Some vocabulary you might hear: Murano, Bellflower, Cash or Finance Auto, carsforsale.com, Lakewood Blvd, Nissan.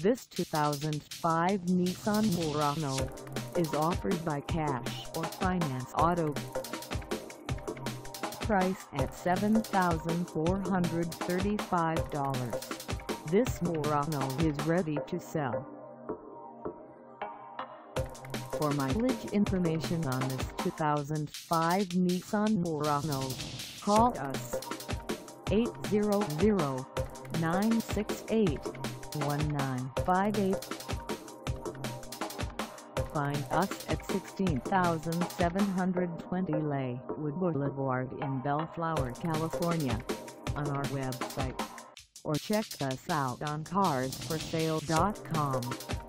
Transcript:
This 2005 Nissan Murano is offered by Cash or Finance Auto. Priced at $7,435, this Murano is ready to sell. For mileage information on this 2005 Nissan Murano, call us 800-968-1958. Find us at 16,720 Lakewood Boulevard in Bellflower, California, on our website, or check us out on carsforsale.com.